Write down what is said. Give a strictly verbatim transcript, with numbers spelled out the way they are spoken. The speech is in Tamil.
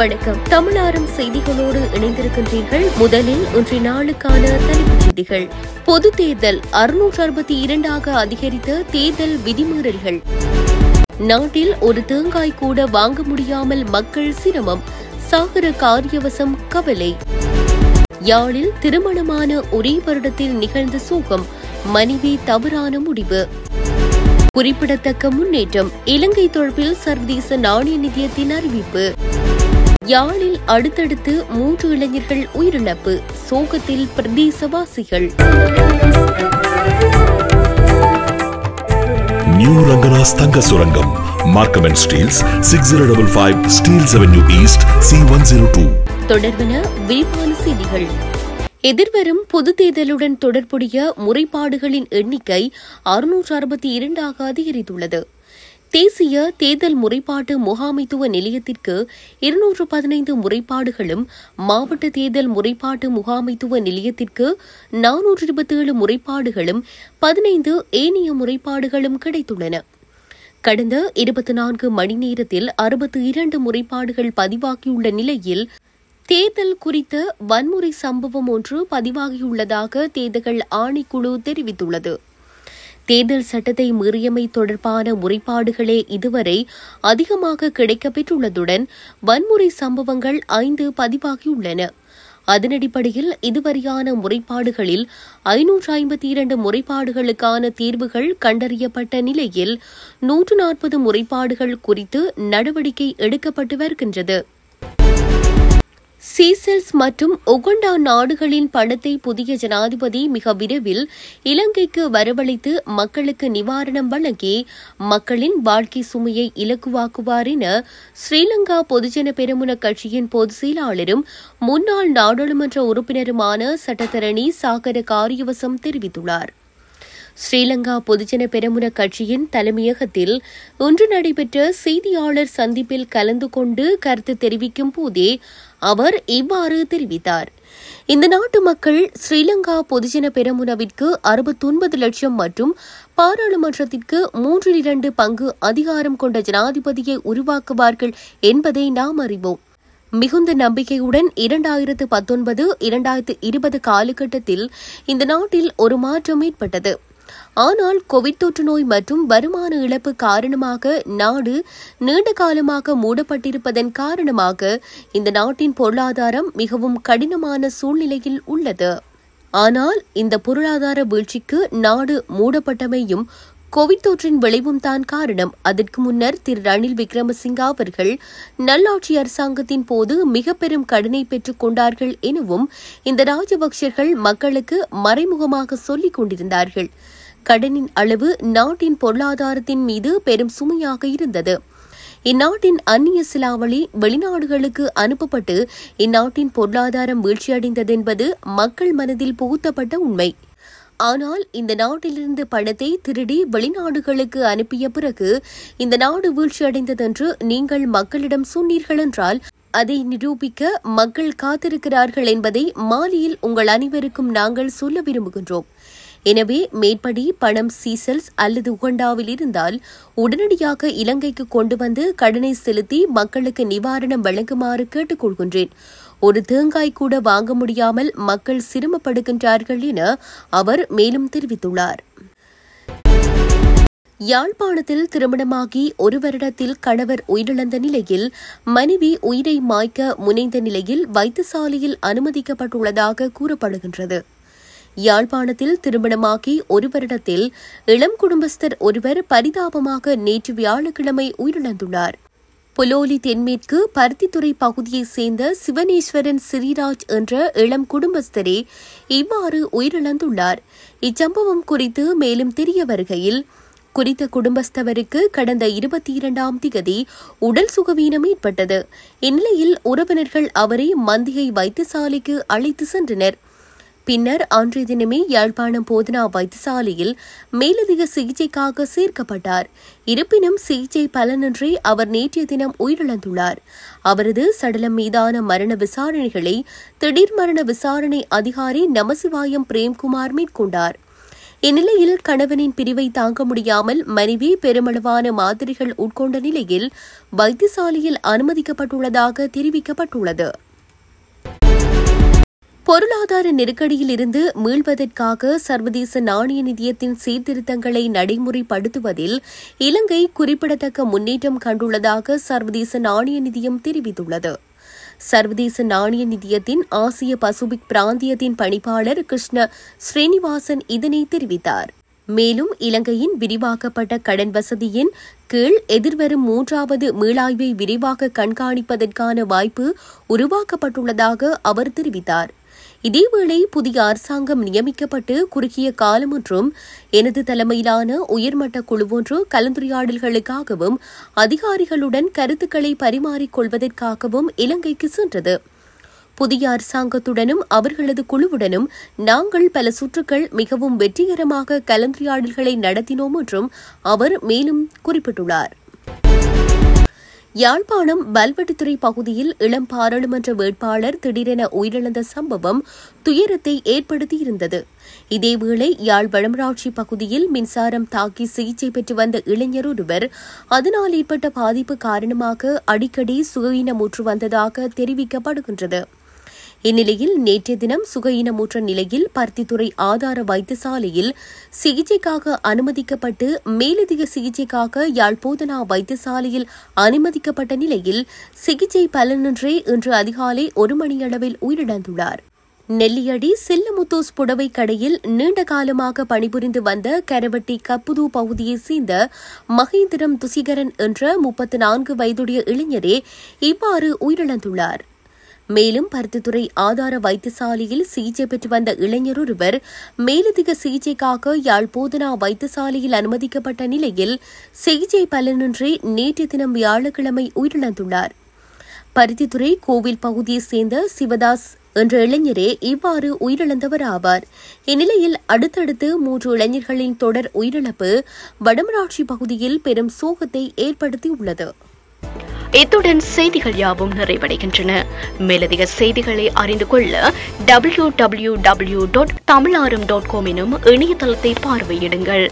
வணக்கம். தமிழாறும் செய்திகளோடு இணைந்திருக்கின்றீர்கள். முதலில் இன்றைய நாளுக்கான தலைப்புச் செய்திகள். பொது தேர்தல் அறுநூற்று அறுபத்தி இரண்டாக அதிகரித்த தேர்தல் விதிமீறல்கள். நாட்டில் ஒரு தேங்காய் கூட வாங்க முடியாமல் மக்கள் சிரமம். சாகர காரியவசம் கவலை. யாழில் திருமணமான ஒரே வருடத்தில் நிகழ்ந்த சோகம். மனைவி தவறான முடிவு. குறிப்பிடத்தக்க முன்னேற்றம். இலங்கை தொடர்பில் சர்வதேச நாணய நிதியத்தின் அறிவிப்பு. யாழில் அடுத்தடுத்து மூன்று இளைஞர்கள் உயிரிழப்பு. சோகத்தில் பிரதேசவாசிகள். நியூ ரங்கநாஸ் தங்க சுரங்கம். மார்க்கம் அண்ட் ஸ்டீல்ஸ் ஆறு ஆயிரத்து ஐநூற்று ஐம்பது Steeles avenue east C one O two. தொடர்பான விரிவான செய்திகள். எதிர்வரும் பொதுத் தேர்தலுடன் தொடர்புடைய முறைப்பாடுகளின் எண்ணிக்கை அறுநூற்று அறுபத்தி இரண்டாக அதிகரித்துள்ளது. தேசிய தேர்தல் முறைப்பாட்டு முகாமைத்துவ நிலையத்திற்கு இருநூற்று பதினைந்து முறைப்பாடுகளும் மாவட்ட தேர்தல் முறைப்பாட்டு முகாமைத்துவ நிலையத்திற்கு நானூற்று இருபத்தி ஏழு முறைப்பாடுகளும் பதினைந்து ஏனைய முறைப்பாடுகளும் கிடைத்துள்ளன. கடந்த இருபத்தி நான்கு மணி நேரத்தில் அறுபத்தி இரண்டு முறைப்பாடுகள் பதிவாகியுள்ள நிலையில் தேர்தல் குறித்த வன்முறை சம்பவம் ஒன்று பதிவாகியுள்ளதாக தேர்தல் ஆணைக்குழு தெரிவித்துள்ளது. தேர்தல் சட்டத்தை மீறியமை தொடர்பான முறைப்பாடுகளே இதுவரை அதிகமாக கிடைக்கப்பெற்றுள்ளதுடன் வன்முறை சம்பவங்கள் ஐந்து பதிவாகியுள்ளன. அதனடிப்படையில் இதுவரையான முறைப்பாடுகளில் ஐநூற்று ஐம்பத்தி இரண்டு முறைப்பாடுகளுக்கான தீர்வுகள் கண்டறியப்பட்ட நிலையில் நூற்று நாற்பது முறைப்பாடுகள் குறித்து நடவடிக்கை எடுக்கப்பட்டு வருகின்றது. சீசல்ஸ் மற்றும் உகண்டா நாடுகளின் பணத்தை புதிய ஜனாதிபதி மிக விரைவில் இலங்கைக்கு வரவழைத்து மக்களுக்கு நிவாரணம் வழங்கி மக்களின் வாழ்க்கை சுமையை இலகுவாக்குவார் என ஸ்ரீலங்கா பொதுஜன பெரமுன கட்சியின் பொதுச் செயலாளரும் முன்னாள் நாடாளுமன்ற உறுப்பினருமான சட்டத்தரணி சாகர காரியவசம் தெரிவித்துள்ளார். ஸ்ரீலங்கா பொதுஜன பெரமுன கட்சியின் தலைமையகத்தில் இன்று நடைபெற்ற செய்தியாளர் சந்திப்பில் கலந்து கொண்டு கருத்து தெரிவிக்கும் போதே அவர் இவ்வாறு தெரிவித்தார். இந்த நாட்டு மக்கள் ஸ்ரீலங்கா பொதுஜன பெரமுனவிற்கு அறுபத்தொன்பது லட்சம் மற்றும் பாராளுமன்றத்திற்கு மூன்றில் இரண்டு பங்கு அதிகாரம் கொண்ட ஜனாதிபதியை உருவாக்குவார்கள் என்பதை நாம் அறிவோம். மிகுந்த நம்பிக்கையுடன் இரண்டாயிரத்து பத்தொன்பது இரண்டாயிரத்து இருபது காலகட்டத்தில் இந்த நாட்டில் ஒரு மாற்றம் ஏற்பட்டது. ஆனால் கோவிட் தொற்று நோய் மற்றும் வருமான இழப்பு காரணமாக நாடு நீண்ட காலமாக மூடப்பட்டிருப்பதன் காரணமாக இந்த நாட்டின் பொருளாதாரம் மிகவும் கடினமான சூழ்நிலையில் உள்ளது. ஆனால் இந்த பொருளாதார வீழ்ச்சிக்கு நாடு மூடப்பட்டமையும் கோவிட் தொற்றின் விளைவும் தான் காரணம். அதற்கு முன்னர் திரு ரணில் விக்ரமசிங்க அவர்கள் நல்லாட்சி அரசாங்கத்தின் போது மிக பெரும் கடனை பெற்றுக் கொண்டார்கள் எனவும் இந்த ராஜபக்சர்கள் மக்களுக்கு மறைமுகமாக சொல்லிக் கொண்டிருந்தார்கள். கடனின் அளவு நாட்டின் பொருளாதாரத்தின் மீது பெரும் சுமையாக இருந்தது. இந்நாட்டின் அந்நிய செலாவளி வெளிநாடுகளுக்கு அனுப்பப்பட்டு இந்நாட்டின் பொருளாதாரம் வீழ்ச்சியடைந்தது என்பது மக்கள் மனதில் புகுத்தப்பட்ட உண்மை. ஆனால் இந்த நாட்டிலிருந்து பணத்தை திருடி வெளிநாடுகளுக்கு அனுப்பிய பிறகு இந்த நாடு வீழ்ச்சியடைந்ததென்று நீங்கள் மக்களிடம் சொன்னீர்கள் என்றால் அதை நிரூபிக்க மக்கள் காத்திருக்கிறார்கள் என்பதை மாலியில் உங்கள் அனைவருக்கும் நாங்கள் சொல்ல விரும்புகின்றோம். எனவே மேற்படி பணம் சீசல்ஸ் அல்லது உகண்டாவில் இருந்தால் உடனடியாக இலங்கைக்கு கொண்டு வந்து கடனை செலுத்தி மக்களுக்கு நிவாரணம் வழங்குமாறு கேட்டுக்கொள்கின்றேன். ஒரு தேங்காய் கூட வாங்க முடியாமல் மக்கள் சிரமப்படுகின்றார்கள் என அவர் மேலும் தெரிவித்துள்ளார். யாழ்ப்பாணத்தில் திருமணமாகி ஒரு வருடத்தில் கணவர் உயிரிழந்த நிலையில் மனைவி உயிரை மாய்க்க முனைந்த நிலையில் வைத்தியசாலையில் அனுமதிக்கப்பட்டுள்ளதாக கூறப்படுகின்றது. யாழ்ப்பாணத்தில் திருமணமாகி ஒரு வருடத்தில் இளம் குடும்பஸ்தர் ஒருவர் பரிதாபமாக நேற்று வியாழக்கிழமை உயிரிழந்துள்ளார். புலோலி தென்மேற்கு பருத்தித்துறை பகுதியைச் சேர்ந்த சிவனேஸ்வரன் சிறிராஜ் என்ற இளம் குடும்பஸ்தரே இவ்வாறு உயிரிழந்துள்ளார். இச்சம்பவம் குறித்து மேலும் தெரிய வருகையில் குறித்த குடும்பஸ்தவருக்கு கடந்த இருபத்தி இரண்டாம் திகதி உடல் சுகவீனம் ஏற்பட்டது. இந்நிலையில் உறவினர்கள் அவரை மந்திகை வைத்தியசாலைக்கு அழைத்து சென்றனர். பின்னர் அன்றைய தினமே யாழ்ப்பாணம் போதனா வைத்தியசாலையில் மேலதிக சிகிச்சைக்காக சேர்க்கப்பட்டார். இருப்பினும் சிகிச்சை பலனின்றி அவர் நேற்றைய தினம் உயிரிழந்துள்ளார். அவரது சடலம் மீதான மரண விசாரணைகளை திடீர் மரண விசாரணை அதிகாரி நமசிவாயம் பிரேம்குமார் மேற்கொண்டார். இந்நிலையில் கணவனின் பிரிவை தாங்க முடியாமல் மனைவி பெருமளவான மாதிரிகள் உட்கொண்ட நிலையில் வைத்தியசாலையில் அனுமதிக்கப்பட்டுள்ளதாக தெரிவிக்கப்பட்டுள்ளது. பொருளாதார நெருக்கடியில் இருந்து மீள்வதற்காக சர்வதேச நாணய நிதியத்தின் சீர்திருத்தங்களை நடைமுறைப்படுத்துவதில் இலங்கை குறிப்பிடத்தக்க முன்னேற்றம் கண்டுள்ளதாக சர்வதேச நாணய நிதியம் தெரிவித்துள்ளது. சர்வதேச நாணய நிதியத்தின் ஆசிய பசுபிக் பிராந்தியத்தின் பணிப்பாளர் கிருஷ்ண ஸ்ரீனிவாசன் இதனை தெரிவித்தார். மேலும் இலங்கையின் விரிவாக்கப்பட்ட கடன் வசதியின் கீழ் எதிர்வரும் மூன்றாவது மீளாய்வை விரிவாக கண்காணிப்பதற்கான வாய்ப்பு உருவாக்கப்பட்டுள்ளதாக அவர் தெரிவித்தார். இதேவேளை புதிய அரசாங்கம் நியமிக்கப்பட்டு குறுகிய காலம் ஒன்றும் எனது தலைமையிலான உயர்மட்ட குழு ஒன்று கலந்துரையாடல்களுக்காகவும் அதிகாரிகளுடன் கருத்துக்களை பரிமாறிக்கொள்வதற்காகவும் இலங்கைக்கு சென்றது. புதிய அரசாங்கத்துடனும் அவர்களது குழுவுடனும் நாங்கள் பல சுற்றுக்கள் மிகவும் வெற்றிகரமாக கலந்துரையாடல்களை நடத்தினோம் என்றும் அவர் மேலும் குறிப்பிட்டுள்ளார். யாழ்ப்பாணம் வல்வெட்டித்துறை பகுதியில் இளம் பாராளுமன்ற வேட்பாளர் திடீரென உயிரிழந்த சம்பவம் துயரத்தை ஏற்படுத்தியிருந்தது. இதேவேளை யாழ் வடமராட்சி பகுதியில் மின்சாரம் தாக்கி சிகிச்சை பெற்று வந்த இளைஞர் ஒருவர் அதனால் ஏற்பட்ட பாதிப்பு காரணமாக அடிக்கடி சுகவீனமுற்று வந்ததாக தெரிவிக்கப்படுகின்றது. இந்நிலையில் நேற்றைய தினம் சுகவீனமுற்ற நிலையில் பருத்தித்துறை ஆதார வைத்தியசாலையில் சிகிச்சைக்காக அனுமதிக்கப்பட்டு மேலதிக சிகிச்சைக்காக யாழ் போதனா வைத்தியசாலையில் அனுமதிக்கப்பட்ட நிலையில் சிகிச்சை பலனின்றி இன்று அதிகாலை ஒரு மணியளவில் உயிரிழந்துள்ளார். நெல்லியடி செல்லமுத்தோஸ் புடவை கடையில் நீண்ட காலமாக பணிபுரிந்து வந்த கரவட்டி கப்புது பகுதியைச் சேர்ந்த மகேந்திரம் துசிகரன் என்ற முப்பத்தி நான்கு வயதுடைய இளைஞரே இவ்வாறு உயிரிழந்துள்ளார். மேலும் பருத்தித்துறை ஆதார வைத்தியசாலையில் சிகிச்சை பெற்று வந்த இளைஞர் ஒருவர் மேலதிக சிகிச்சைக்காக யாழ் போதனா வைத்தியசாலையில் அனுமதிக்கப்பட்ட நிலையில் சிகிச்சை பலனின்றி நேற்று தினம் வியாழக்கிழமை உயிரிழந்துள்ளார். பருத்தித்துறை கோவில் பகுதியைச் சேர்ந்த சிவதாஸ் என்ற இளைஞரே இவ்வாறு உயிரிழந்தவர் ஆவார். இந்நிலையில் அடுத்தடுத்து மூன்று இளைஞர்களின் தொடர் உயிரிழப்பு வடமராட்சி பகுதியில் பெரும் சோகத்தை ஏற்படுத்தியுள்ளது. இத்துடன் செய்திகள் யாவும் நிறைவடைகின்றன. மேலதிக செய்திகளை அறிந்து கொள்ள W W W dot Tamilaram dot com எனும் இணையதளத்தை பார்வையிடுங்கள்.